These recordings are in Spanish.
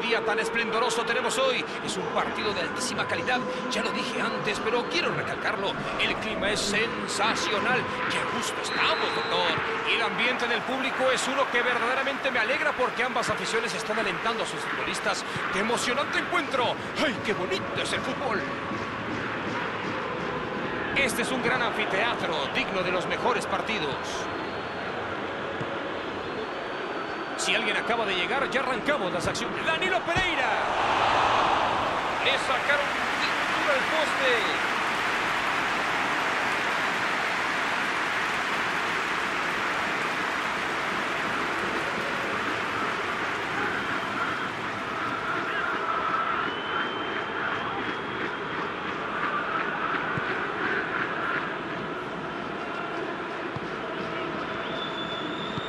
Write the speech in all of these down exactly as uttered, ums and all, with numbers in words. Qué día tan esplendoroso tenemos hoy. Es un partido de altísima calidad. Ya lo dije antes, pero quiero recalcarlo. El clima es sensacional. Qué gusto estamos, doctor. Y el ambiente del público es uno que verdaderamente me alegra porque ambas aficiones están alentando a sus futbolistas. ¡Qué emocionante encuentro! ¡Ay, qué bonito es el fútbol! Este es un gran anfiteatro, digno de los mejores partidos. Si alguien acaba de llegar, ya arrancamos las acciones. ¡Danilo Pereira! Le sacaron pintura al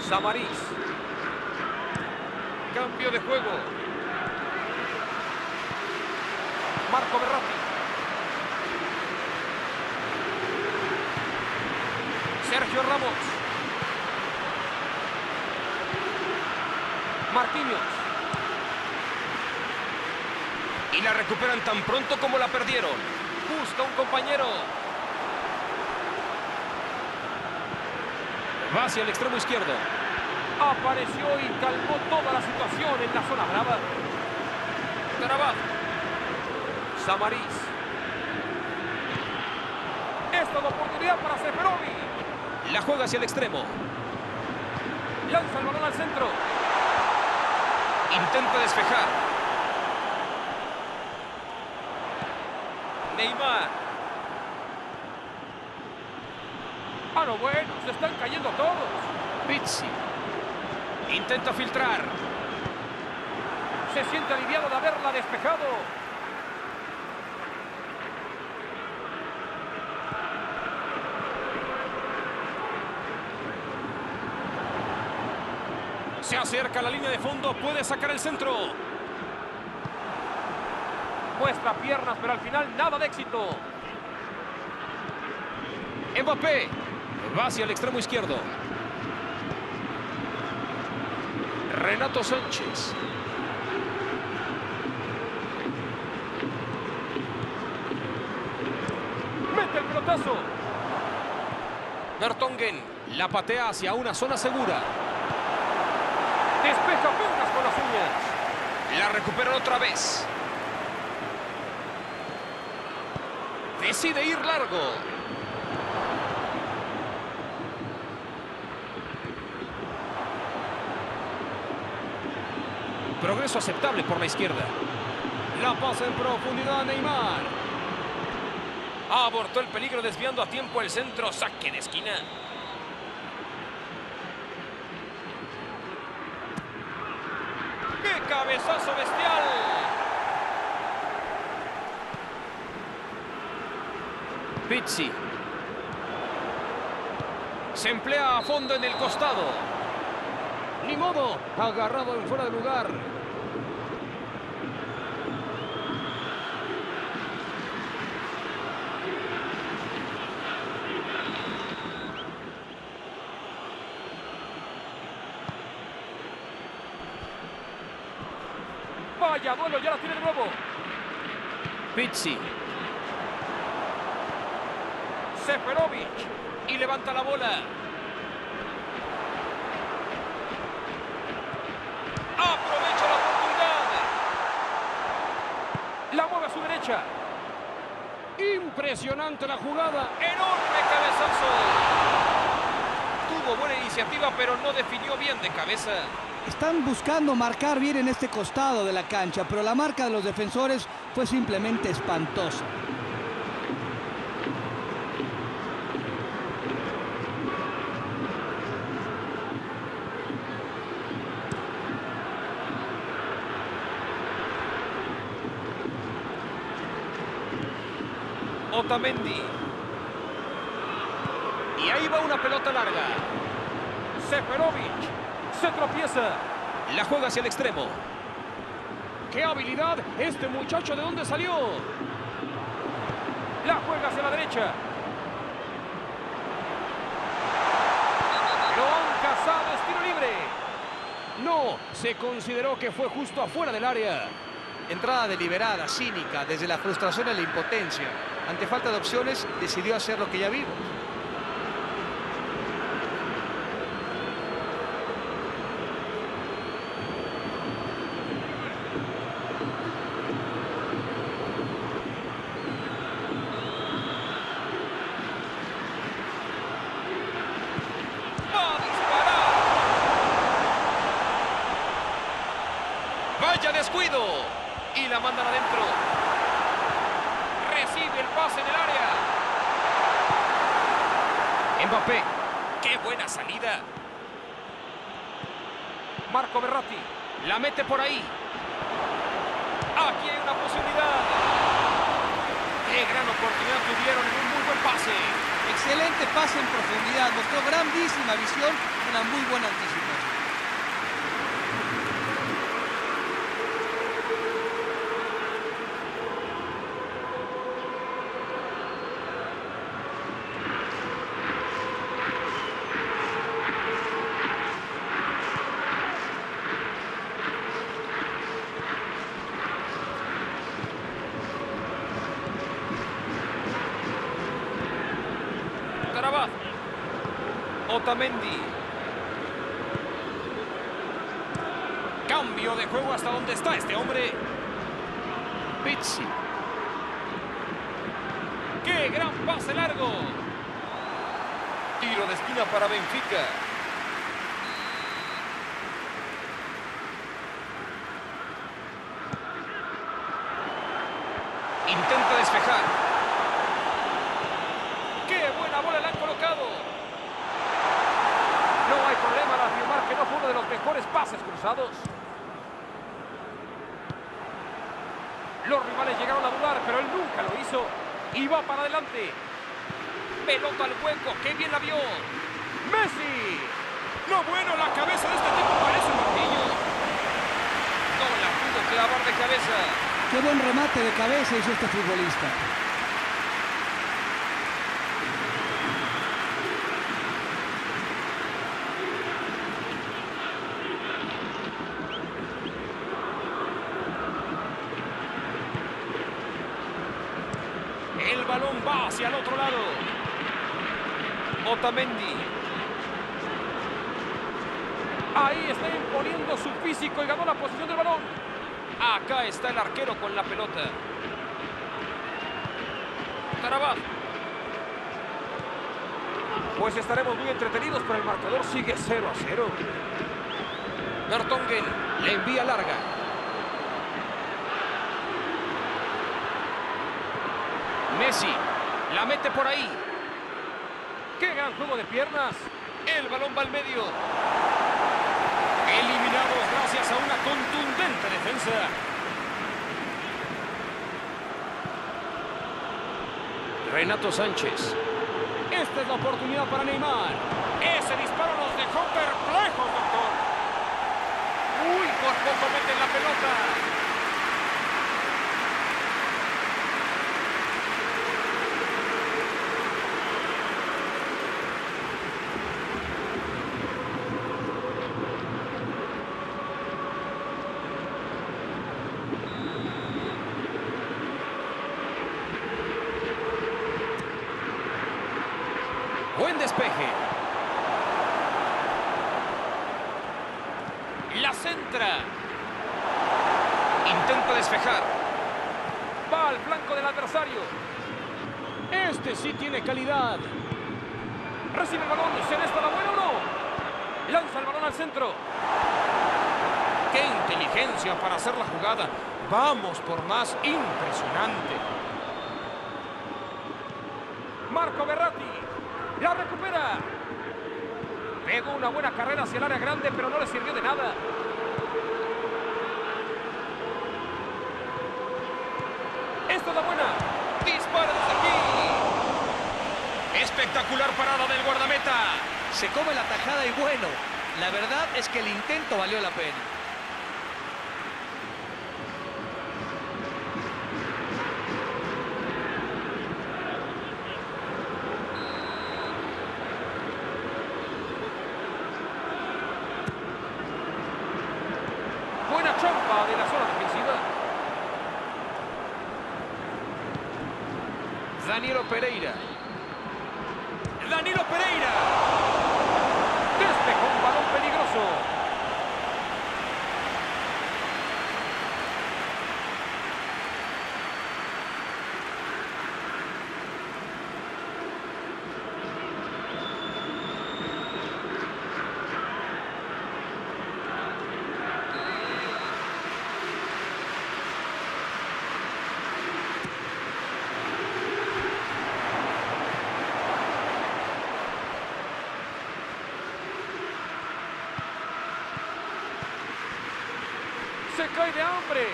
poste. Samaris. Cambio de juego. Marco Verratti. Sergio Ramos. Marquinhos. Y la recuperan tan pronto como la perdieron. Busca un compañero. Va hacia el extremo izquierdo. Apareció y calmó toda la situación en la zona brava. Carabaz. Samaris. Esta es la oportunidad para Seferović. La juega hacia el extremo. Lanza el balón al centro. Intenta despejar. Neymar. Ah, no, bueno, se están cayendo todos. Pizzi intenta filtrar. Se siente aliviado de haberla despejado. Se acerca a la línea de fondo, puede sacar el centro. Muestra piernas, pero al final nada de éxito. Mbappé. Va hacia el extremo izquierdo. Renato Sánchez. Mete el pelotazo. Vertonghen la patea hacia una zona segura. Despeja apenas con las uñas. La recuperan otra vez. Decide ir largo. Progreso aceptable por la izquierda. La pasa en profundidad Neymar. Abortó el peligro desviando a tiempo el centro. Saque de esquina. ¡Qué cabezazo bestial! Pizzi. Se emplea a fondo en el costado. Ni modo, agarrado en fuera de lugar. Vaya duelo, ya la tiene de nuevo. Pizzi. Seferović. Y levanta la bola. Aprovecha la oportunidad. La mueve a su derecha. Impresionante la jugada. Enorme cabezazo. Tuvo buena iniciativa, pero no definió bien de cabeza. Están buscando marcar bien en este costado de la cancha, pero la marca de los defensores fue simplemente espantosa. Otamendi. Y ahí va una pelota larga. Seferović. Se tropieza. La juega hacia el extremo. ¡Qué habilidad! Este muchacho, ¿de dónde salió? La juega hacia la derecha. Lo han cazado, tiro libre. No, se consideró que fue justo afuera del área. Entrada deliberada, cínica, desde la frustración a la impotencia. Ante falta de opciones, decidió hacer lo que ya vimos. ¡Vaya descuido! Y la mandan adentro. Recibe el pase en el área. Mbappé. ¡Qué buena salida! Marco Verratti. La mete por ahí. Aquí hay una posibilidad. ¡Qué gran oportunidad tuvieron en un muy buen pase! Excelente pase en profundidad. Mostró grandísima visión. Una muy buena anticipación. Carabaz. Otamendi. Cambio de juego hasta donde está este hombre. Pizzi. ¡Qué gran pase largo! Tiro de esquina para Benfica. Intenta despejar. Mejores pases cruzados. Los rivales llegaron a dudar, pero él nunca lo hizo. Y va para adelante. Pelota al hueco. ¡Qué bien la vio! ¡Messi! No, bueno, la cabeza de este tipo parece un martillo. No la pudo clavar de cabeza. ¡Qué buen remate de cabeza hizo este futbolista! El balón va hacia el otro lado. Otamendi. Ahí está imponiendo su físico y ganó la posición del balón. Acá está el arquero con la pelota. Taarabt. Pues estaremos muy entretenidos, pero el marcador sigue cero a cero. Vertonghen le envía larga. Messi, la mete por ahí. ¡Qué gran juego de piernas! El balón va al medio. Eliminados gracias a una contundente defensa. Renato Sánchez. Esta es la oportunidad para Neymar. Ese disparo los dejó perplejos, doctor. ¡Uy, por poco meten la pelota! Buen despeje. La centra. Intenta despejar. Va al flanco del adversario. Este sí tiene calidad. Recibe el balón. ¿Será esta la buena o no? Lanza el balón al centro. ¡Qué inteligencia para hacer la jugada! Vamos por más. Impresionante. Marco Verratti. ¡La recupera! Pegó una buena carrera hacia el área grande, pero no le sirvió de nada. ¡Esta es la buena! ¡Dispara desde aquí! ¡Espectacular parada del guardameta! Se come la tajada y bueno, la verdad es que el intento valió la pena. Danilo Pereira. Danilo Pereira. Despejó un balón peligroso. Se cae de hambre.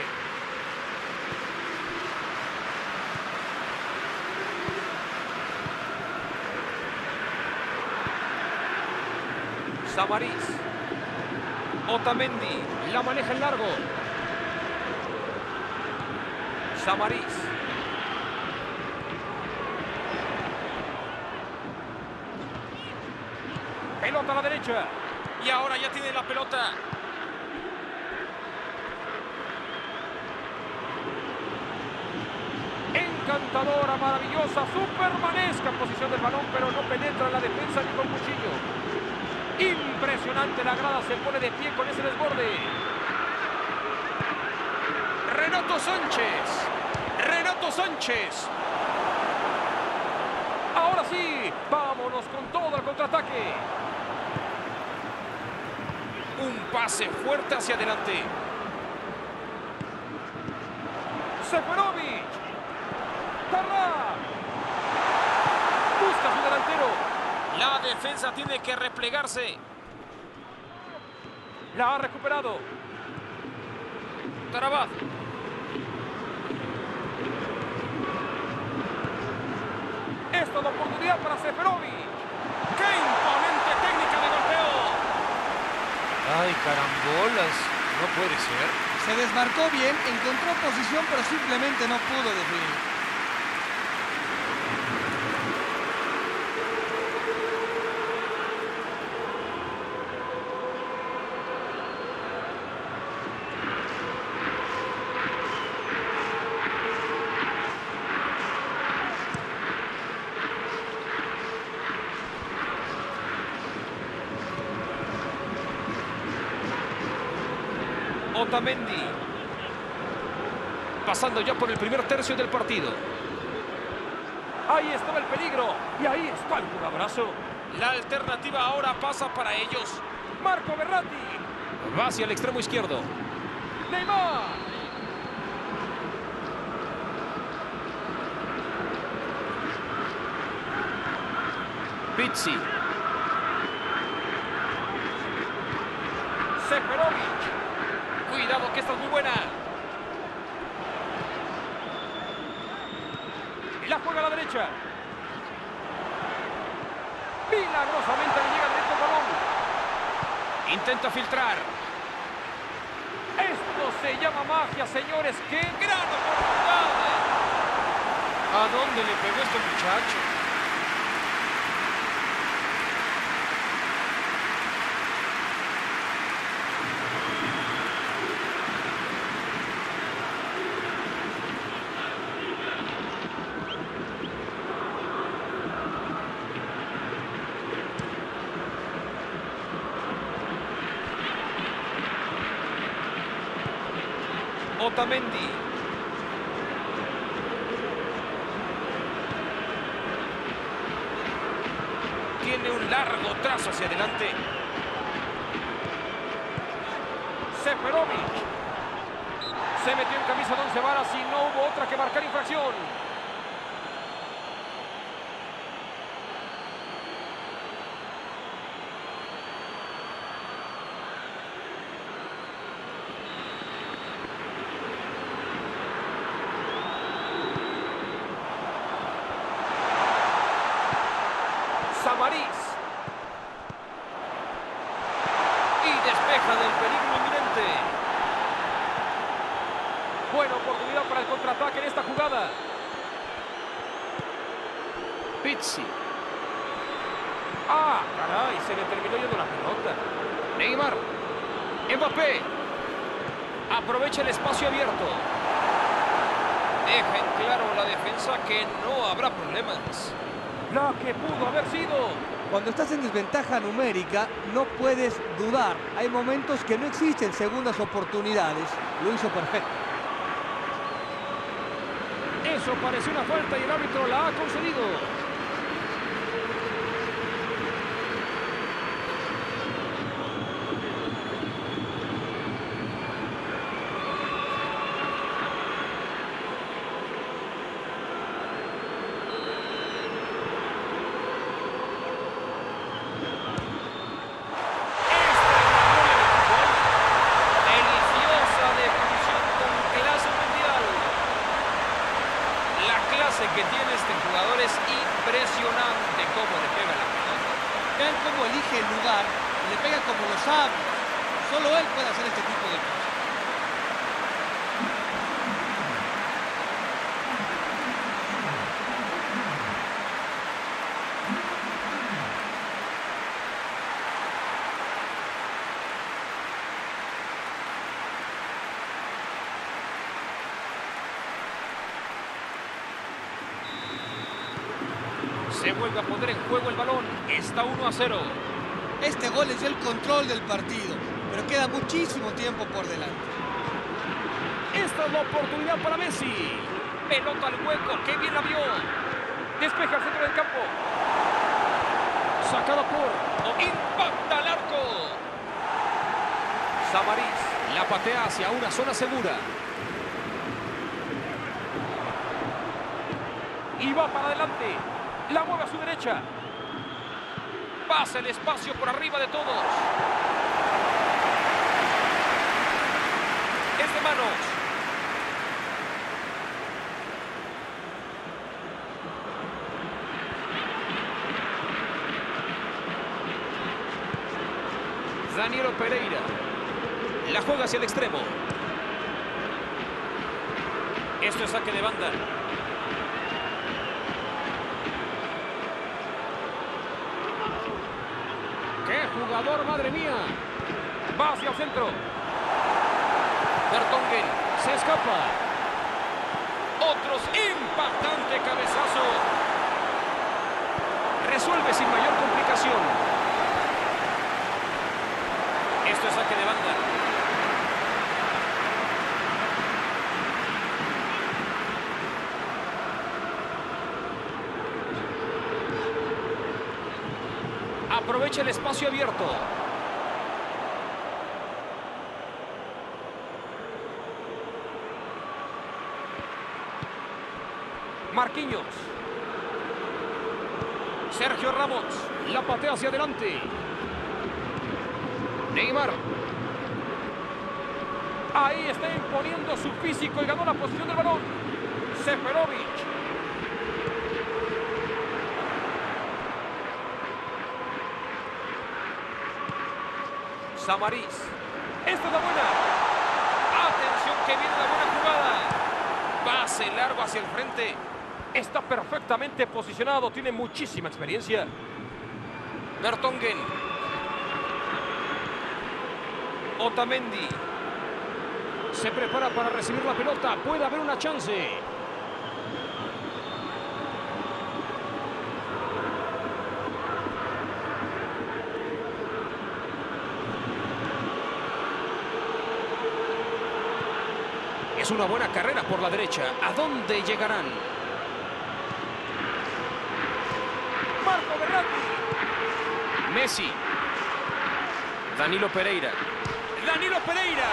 Samaris. Otamendi. La maneja en largo. Samaris. Pelota a la derecha. Y ahora ya tiene la pelota. Encantadora, maravillosa, supermanesca en posición del balón, pero no penetra en la defensa ni con cuchillo. Impresionante, la grada se pone de pie con ese desborde. Renato Sánchez, Renato Sánchez. Ahora sí, vámonos con todo el contraataque. Un pase fuerte hacia adelante. Seferović. Taarabt. Busca su delantero. La defensa tiene que replegarse. La ha recuperado. Carabaz. Esta es la oportunidad para Seferović. ¡Qué imponente técnica de golpeo! ¡Ay, carambolas! No puede ser. Se desmarcó bien, encontró posición, pero simplemente no pudo definir. Otamendi, pasando ya por el primer tercio del partido. Ahí estaba el peligro y ahí está el jugadorazo. La alternativa ahora pasa para ellos. Marco Verratti va hacia el extremo izquierdo. Neymar. Pizzi. Seferović. Cuidado que esta es muy buena. La juega a la derecha. Milagrosamente le llega directo el balón. Intenta filtrar. Esto se llama magia, señores. ¡Qué gran oportunidad! ¿A dónde le pegó este muchacho? Otamendi. Tiene un largo trazo hacia adelante. Seferović. Se metió en camisa de once varas y no hubo otra que marcar infracción. Samaris. Y despeja del peligro inminente. Buena oportunidad para el contraataque en esta jugada. Pizzi. Ah, caray, se le terminó yendo la pelota. Neymar. Mbappé. Aprovecha el espacio abierto. Deja en claro la defensa que no habrá problemas. La que pudo haber sido. Cuando estás en desventaja numérica, no puedes dudar. Hay momentos que no existen segundas oportunidades. Lo hizo perfecto. Eso pareció una falta y el árbitro la ha concedido. Que tiene este jugador es impresionante cómo le pega la pelota. Vean cómo elige el lugar, le pega como lo sabe. Solo él puede hacer este tipo de cosas. Se vuelve a poner en juego el balón. Está uno a cero. Este gol es el control del partido, pero queda muchísimo tiempo por delante. Esta es la oportunidad para Messi. Pelota al hueco. ¡Qué bien la vio! Despeja al centro del campo. Sacada por... ¡Impacta al arco! Samaris la patea hacia una zona segura. Y va para adelante. La mueve a su derecha. Pasa el espacio por arriba de todos. Es de manos. Danilo Pereira. La juega hacia el extremo. Esto es saque de banda. Jugador, madre mía. Va hacia el centro. Vertonghen se escapa. Otros impactante cabezazo. Resuelve sin mayor complicación. Esto es saque de banda. Aprovecha el espacio abierto. Marquinhos. Sergio Ramos. La patea hacia adelante. Neymar. Ahí está imponiendo su físico y ganó la posición del balón. Seferović. Samaris. Esta es la buena. Atención que viene la buena jugada. Pase largo hacia el frente. Está perfectamente posicionado. Tiene muchísima experiencia. Vertonghen. Otamendi. Se prepara para recibir la pelota. Puede haber una chance. Es una buena carrera por la derecha. ¿A dónde llegarán? Marco Verratti. Messi. Danilo Pereira. Danilo Pereira.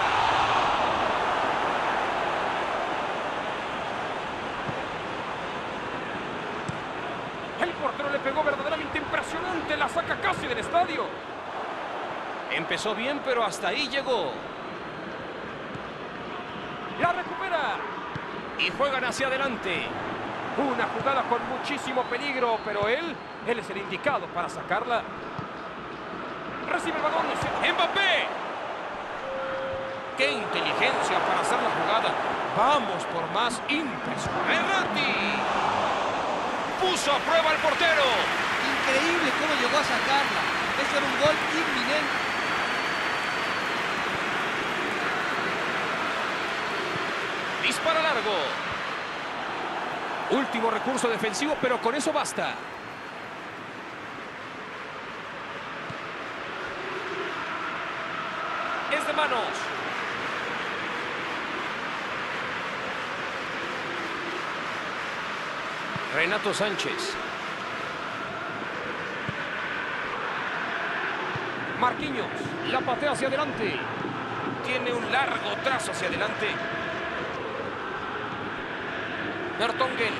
El portero le pegó verdaderamente impresionante. La saca casi del estadio. Empezó bien, pero hasta ahí llegó. La recupera y juegan hacia adelante. Una jugada con muchísimo peligro, pero él, él es el indicado para sacarla. Recibe el balón. ¡Mbappé! ¡Qué inteligencia para hacer la jugada! Vamos por más. Impresionante. Verratti puso a prueba al portero. Increíble cómo llegó a sacarla. Eso era un gol inminente. Dispara largo. Último recurso defensivo, pero con eso basta. Es de manos. Renato Sánchez. Marquinhos, la patea hacia adelante. Tiene un largo trazo hacia adelante. Vertonghen.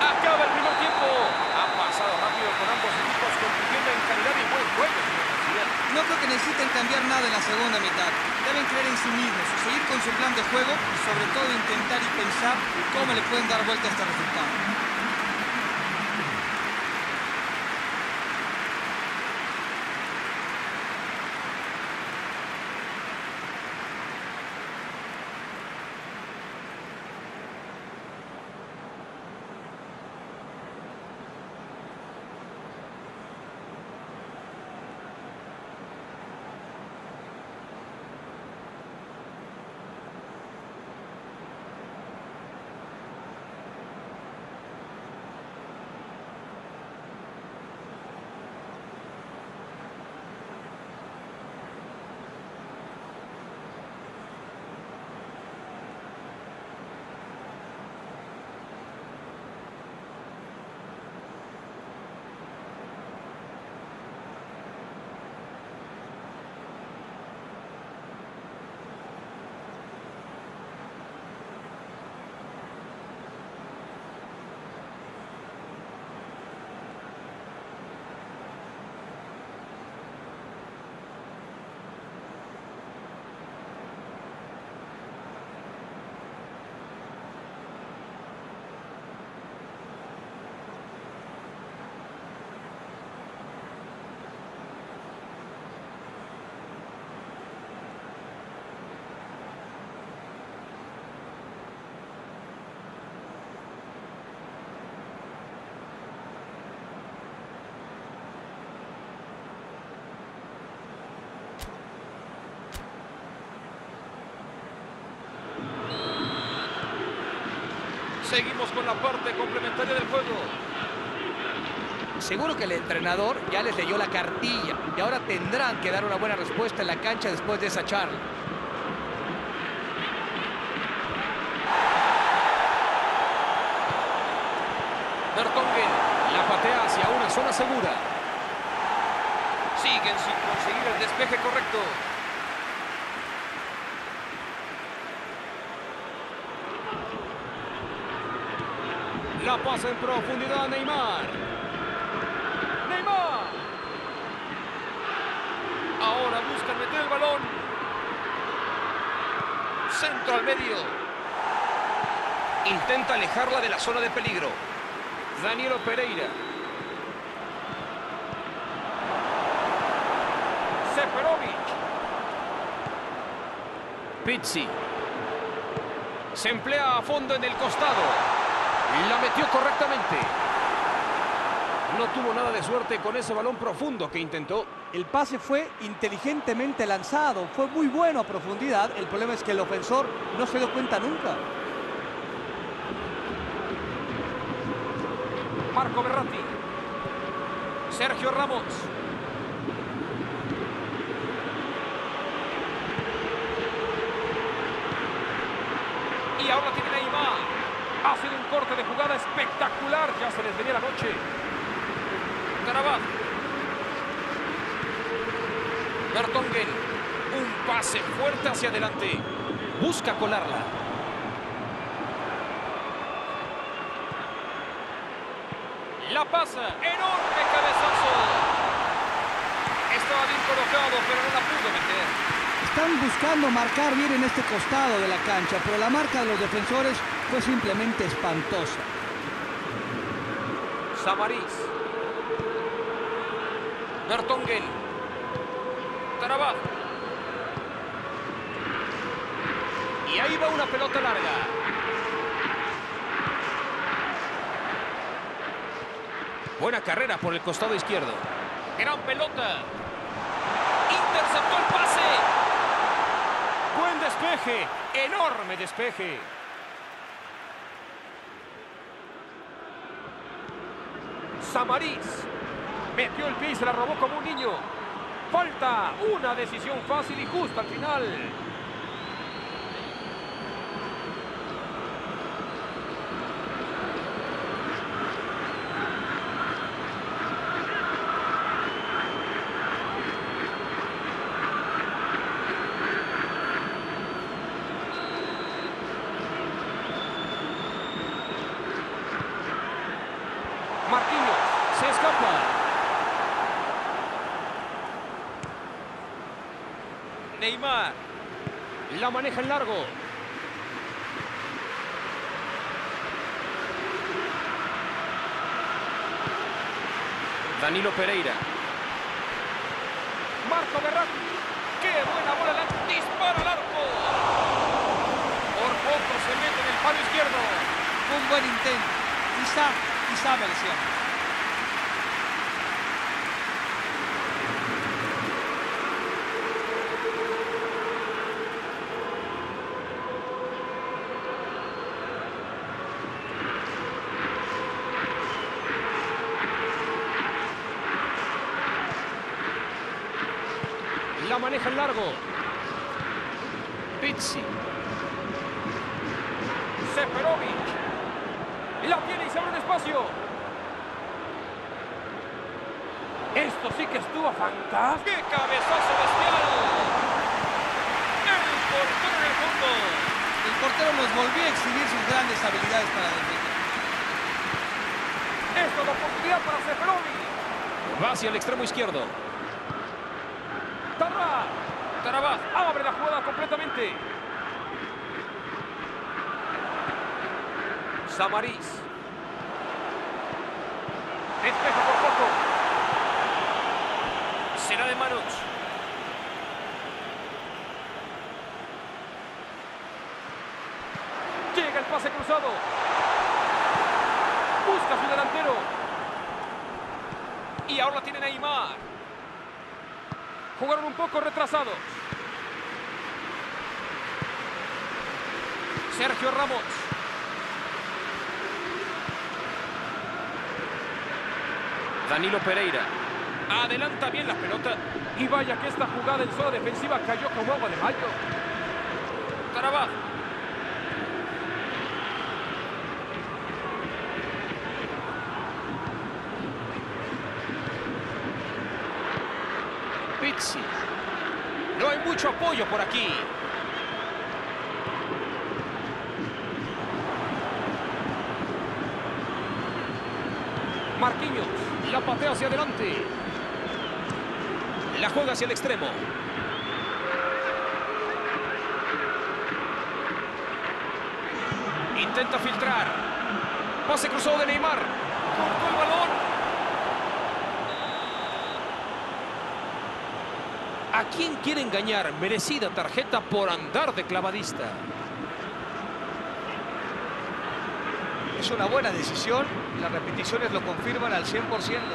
Acaba el primer tiempo. Ha pasado rápido con ambos equipos, compitiendo en calidad y buen juego. No creo que necesiten cambiar nada en la segunda mitad. Deben creer en sí mismos, seguir con su plan de juego y sobre todo intentar y pensar cómo le pueden dar vuelta a este resultado. Seguimos con la parte complementaria del juego. Seguro que el entrenador ya les leyó la cartilla y ahora tendrán que dar una buena respuesta en la cancha después de esa charla. Vertonghen la patea hacia una zona segura. Siguen sin conseguir el despeje correcto. La pasa en profundidad a Neymar. ¡Neymar! Ahora buscan meter el balón. Centro al medio. Intenta alejarla de la zona de peligro. Danilo Pereira. Seferović. Pizzi. Se emplea a fondo en el costado. La metió correctamente. No tuvo nada de suerte con ese balón profundo que intentó. El pase fue inteligentemente lanzado. Fue muy bueno a profundidad. El problema es que el ofensor no se dio cuenta nunca. Marco Verratti. Sergio Ramos. Y ahora tiene Neymar. Ha sido un corte de jugada espectacular. Ya se les venía la noche. Carabaz. Vertonghen. Un pase fuerte hacia adelante. Busca colarla. La pasa. Enorme cabezazo. Estaba bien colocado, pero no la pudo meter. Están buscando marcar bien en este costado de la cancha, pero la marca de los defensores fue simplemente espantosa. Samaris. Vertonghen. Taarabt. Y ahí va una pelota larga. Buena carrera por el costado izquierdo. Gran pelota. Interceptó el pase. Buen despeje, enorme despeje. Samaris. Metió el pie, se la robó como un niño. Falta, una decisión fácil y justa al final. Marquinhos se escapa. Neymar la maneja en largo. Danilo Pereira. Marco Verratti. ¡Qué buena bola! La dispara al arco. Por poco se mete en el palo izquierdo. Un buen intento. Quizá Quizá mereció. La maneja en largo. Pizzi. Seferović. La tiene y se abre un espacio. Esto sí que estuvo fantástico. ¡Qué cabezazo bestial! ¡El portero en el fondo! El portero nos volvió a exhibir sus grandes habilidades para defender. Esto es la oportunidad para Seferović. Va hacia el extremo izquierdo. Taarabt. Carabaz abre la jugada completamente. Samaris. Despeja por poco. Será de manos. Llega el pase cruzado. Busca a su delantero. Y ahora tiene Neymar. Jugaron un poco retrasados. Sergio Ramos. Danilo Pereira. Adelanta bien la pelota. Y vaya que esta jugada en zona defensiva cayó como agua de mayo. Carabaz. Pizzi. No hay mucho apoyo por aquí. Marquinhos, la patea hacia adelante. La juega hacia el extremo. Intenta filtrar. Pase cruzado de Neymar. Cortó el balón. ¿A quién quiere engañar? Merecida tarjeta por andar de clavadista. Es una buena decisión. Las repeticiones lo confirman al cien por ciento.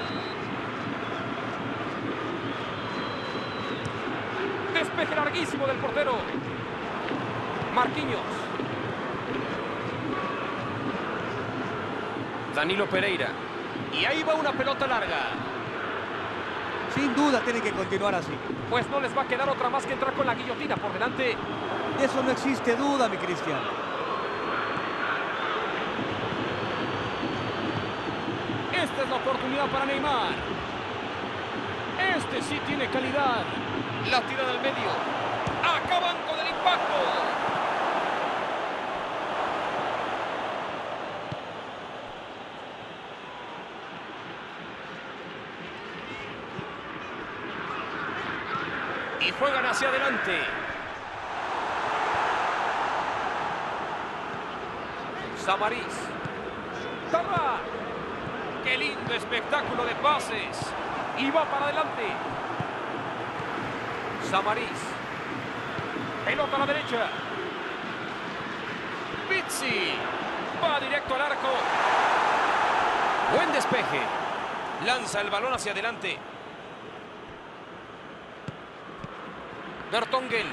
Despeje larguísimo del portero. Marquinhos. Danilo Pereira. Y ahí va una pelota larga. Sin duda tienen que continuar así. Pues no les va a quedar otra más que entrar con la guillotina por delante. De eso no existe duda, mi Cristiano. Esta es la oportunidad para Neymar. Este sí tiene calidad. La tira del medio. Acaban con el impacto. Y juegan hacia adelante. Samaris. Toma. ¡Qué lindo espectáculo de pases! Y va para adelante. Samaris. Pelota a la derecha. Pizzi. Va directo al arco. Buen despeje. Lanza el balón hacia adelante. Vertonghen.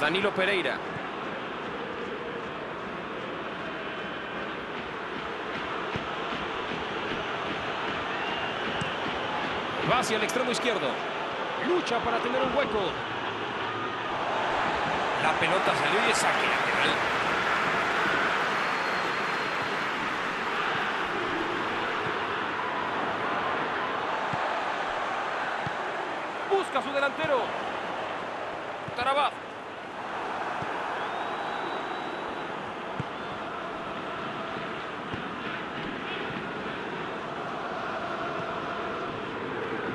Danilo Pereira. Va hacia el extremo izquierdo. Lucha para tener un hueco. La pelota salió y es saque lateral. Busca a su delantero. Taarabt.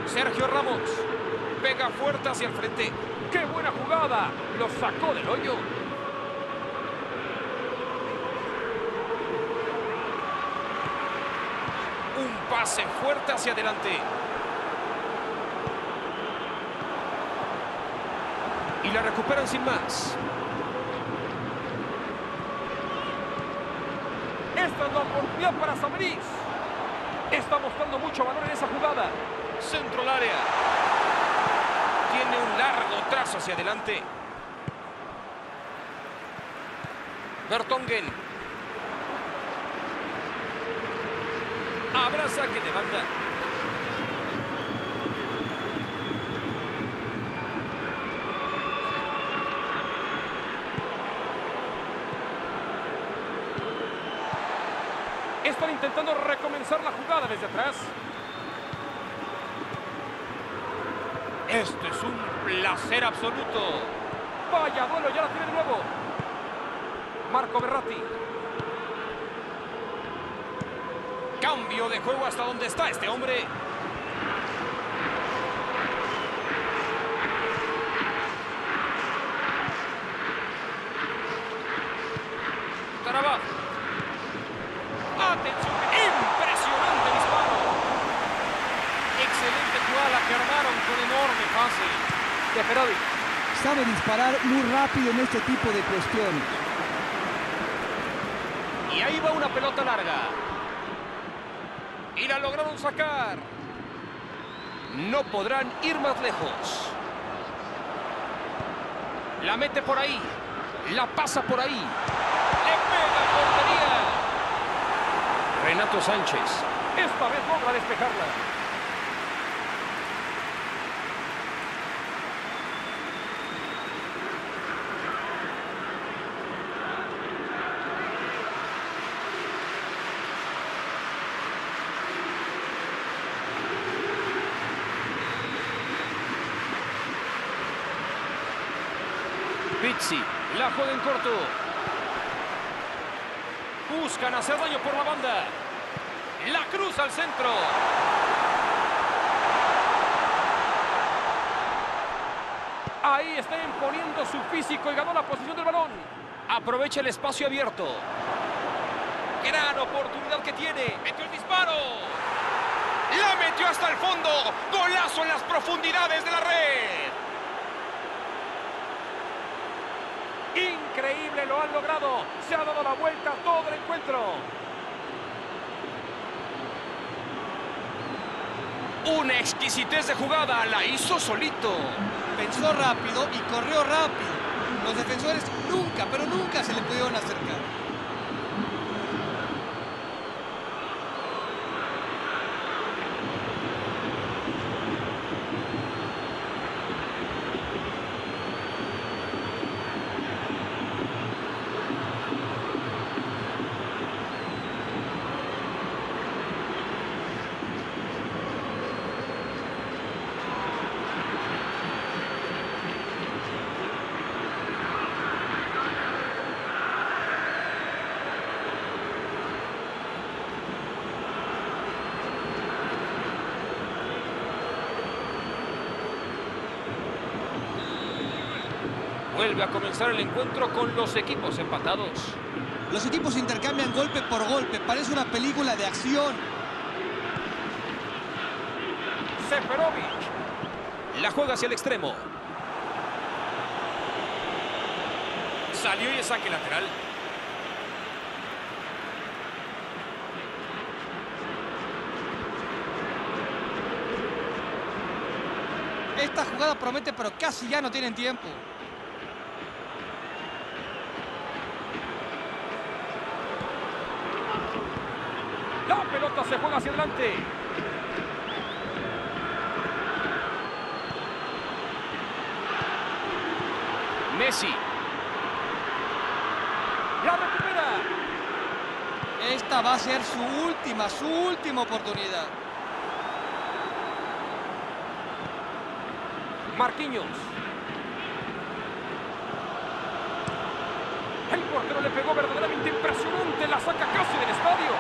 Sergio Ramos pega fuerte hacia el frente. ¡Qué buena jugada! Lo sacó del hoyo. Un pase fuerte hacia adelante. Y la recuperan sin más. Esta es la oportunidad para Samaris. Está mostrando mucho valor en esa jugada. Centro al área. Tiene un largo trazo hacia adelante. Vertonghen. Habrá saque de banda. Están intentando recomenzar la jugada desde atrás. Esto es un placer absoluto. Vaya duelo, ya la tiene de nuevo. Marco Verratti. Cambio de juego hasta donde está este hombre. Carabaz. Atención. Impresionante disparo. Excelente jugada la que armaron con enorme pase. Seferović sabe disparar muy rápido en este tipo de cuestiones. Y ahí va una pelota larga. Y la lograron sacar. No podrán ir más lejos. La mete por ahí. La pasa por ahí. Le pega portería. Renato Sánchez. Esta vez logra despejarla. Pizzi, la juega en corto. Buscan hacer daño por la banda. La cruza al centro. Ahí está imponiendo su físico y ganó la posición del balón. Aprovecha el espacio abierto. Gran oportunidad que tiene. Metió el disparo. La metió hasta el fondo. Golazo en las profundidades de la red. Increíble, lo han logrado. Se ha dado la vuelta todo el encuentro. Una exquisitez de jugada, la hizo solito. Pensó rápido y corrió rápido. Los defensores nunca, pero nunca se le pudieron acercar. Vuelve a comenzar el encuentro con los equipos empatados. Los equipos intercambian golpe por golpe. Parece una película de acción. Seferović. La juega hacia el extremo. Salió y es saque lateral. Esta jugada promete, pero casi ya no tienen tiempo. La pelota se juega hacia adelante. Messi. ¡La recupera! Esta va a ser su última, su última oportunidad. Marquinhos. El portero le pegó verdaderamente impresionante. La saca casi del estadio.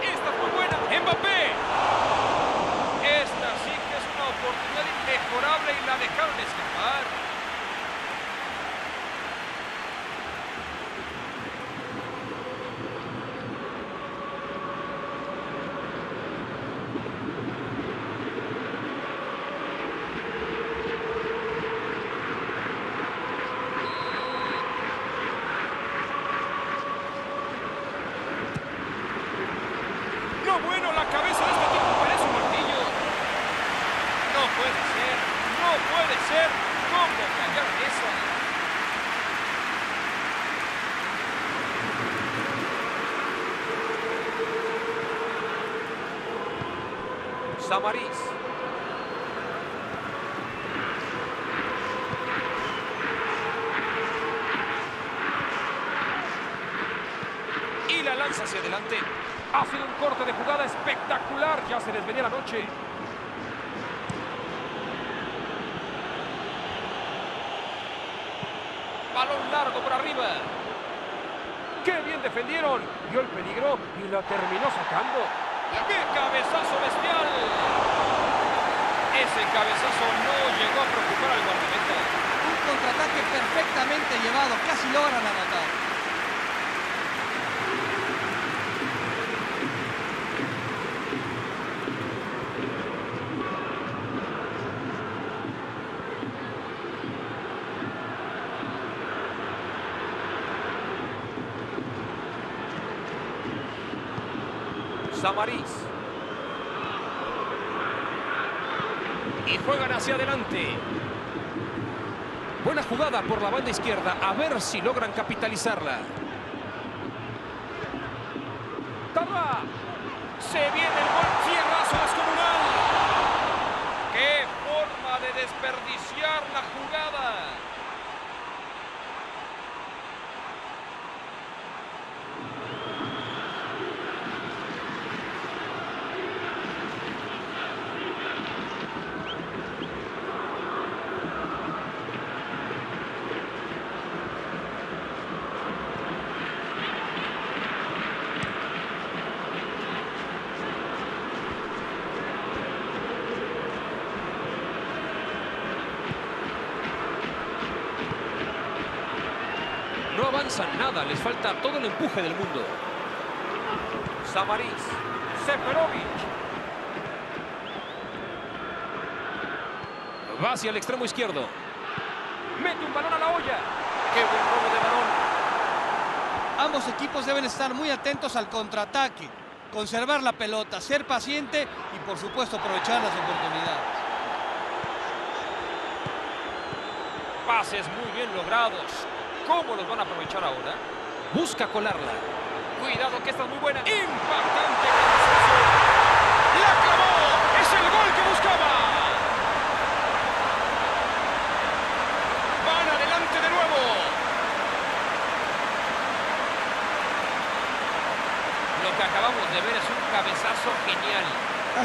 Esta fue buena. ¡Mbappé! Esta sí que es una oportunidad inmejorable y la dejaron escapar. Samaris. Y la lanza hacia adelante. Ha sido un corte de jugada espectacular. Ya se les venía la noche. Balón largo por arriba. ¡Qué bien defendieron! Vio el peligro y lo terminó sacando. ¡Qué cabezazo bestial! Ese cabezazo no llegó a preocupar al guardameta. Un contraataque perfectamente llevado, casi logran anotar. Samaris. Y juegan hacia adelante. Buena jugada por la banda izquierda. A ver si logran capitalizarla. ¡Taarabt! Se viene el gol. ¡Fierrazo descomunal! ¡Qué forma de desperdiciar la jugada! Nada, les falta todo el empuje del mundo. Samaris, Seferović. Va hacia el extremo izquierdo. Mete un balón a la olla. ¡Qué buen robo de balón! Ambos equipos deben estar muy atentos al contraataque. Conservar la pelota, ser paciente y, por supuesto, aprovechar las oportunidades. Pases muy bien logrados. ¿Cómo los van a aprovechar ahora? Busca colarla. Cuidado que esta es muy buena. Impactante. ¡La clavó! ¡Es el gol que buscaba! Van adelante de nuevo. Lo que acabamos de ver es un cabezazo genial.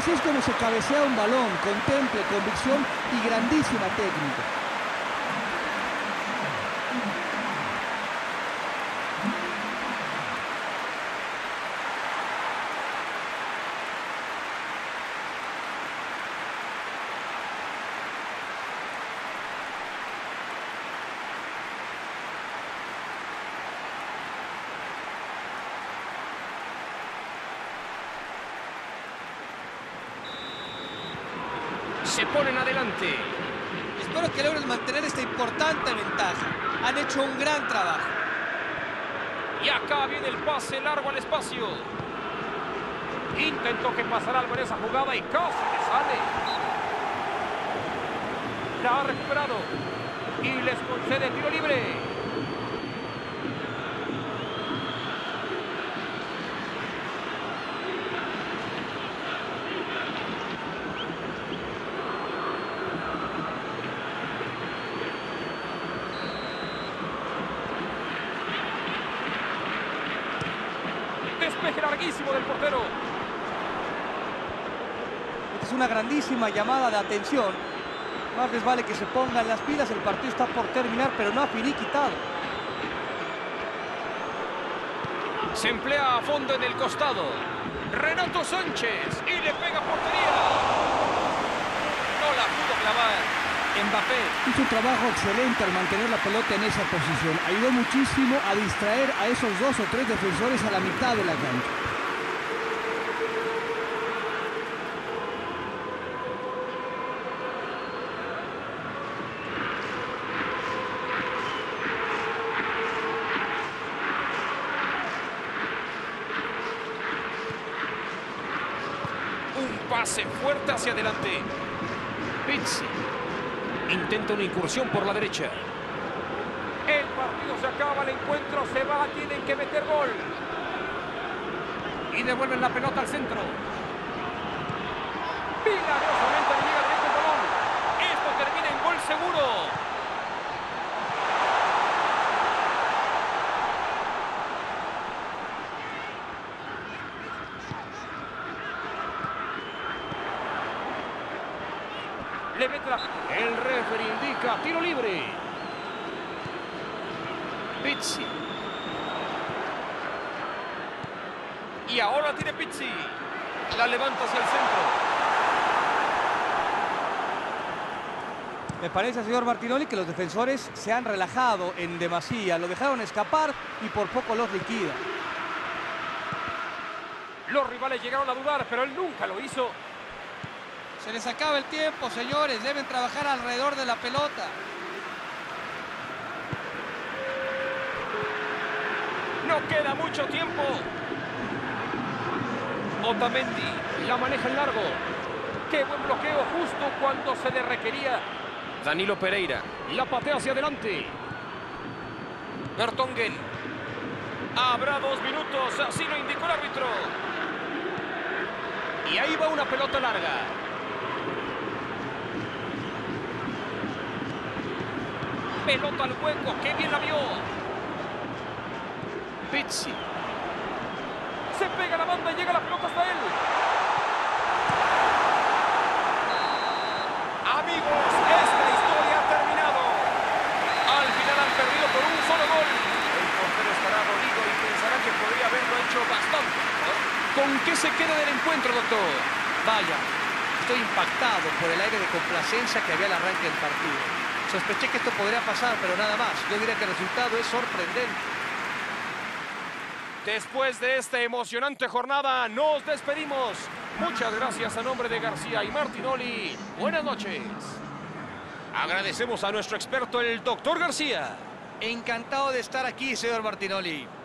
Así es como se cabecea un balón. Con temple, convicción y grandísima técnica. Se ponen adelante. Espero que logren mantener esta importante ventaja. Han hecho un gran trabajo. Y acá viene el pase largo al espacio. Intentó que pasara algo en esa jugada y casi le sale. La ha recuperado. Y les concede tiro libre. larguísimo del portero. Esta es una grandísima llamada de atención. Más les vale que se pongan las pilas. El partido está por terminar, pero no ha finiquitado. Se emplea a fondo en el costado. Renato Sánchez. Y le pega portería. No la pudo clavar. Mbappé hizo un trabajo excelente al mantener la pelota en esa posición. Ayudó muchísimo a distraer a esos dos o tres defensores a la mitad de la cancha. Un pase fuerte hacia adelante. Pizzi intenta una incursión por la derecha. El partido se acaba, el encuentro se va, tienen que meter gol. Y devuelven la pelota al centro. Milagrosamente llega directo el balón. Esto termina en gol seguro. Le mete la... El referee indica tiro libre. Pizzi. Y ahora tiene Pizzi. La levanta hacia el centro. Me parece, señor Martinoli, que los defensores se han relajado en demasía. Lo dejaron escapar y por poco los liquida. Los rivales llegaron a dudar, pero él nunca lo hizo. Se les acaba el tiempo, señores. Deben trabajar alrededor de la pelota. No queda mucho tiempo. Otamendi la maneja en largo. Qué buen bloqueo justo cuando se le requería. Danilo Pereira la patea hacia adelante. Vertonghen. Habrá dos minutos, así lo indicó el árbitro. Y ahí va una pelota larga. Pelota al hueco, qué bien la vio. Pizzi. Se pega la banda y llega la pelota hasta él. Amigos, esta historia ha terminado. Al final han perdido por un solo gol. El portero estará dolido y pensará que podría haberlo hecho bastante mejor. ¿Con qué se queda del encuentro, doctor? Vaya, estoy impactado por el aire de complacencia que había al arranque del partido. Sospeché que esto podría pasar, pero nada más. Yo diría que el resultado es sorprendente. Después de esta emocionante jornada, nos despedimos. Muchas gracias a nombre de García y Martinoli. Buenas noches. Agradecemos a nuestro experto, el doctor García. Encantado de estar aquí, señor Martinoli.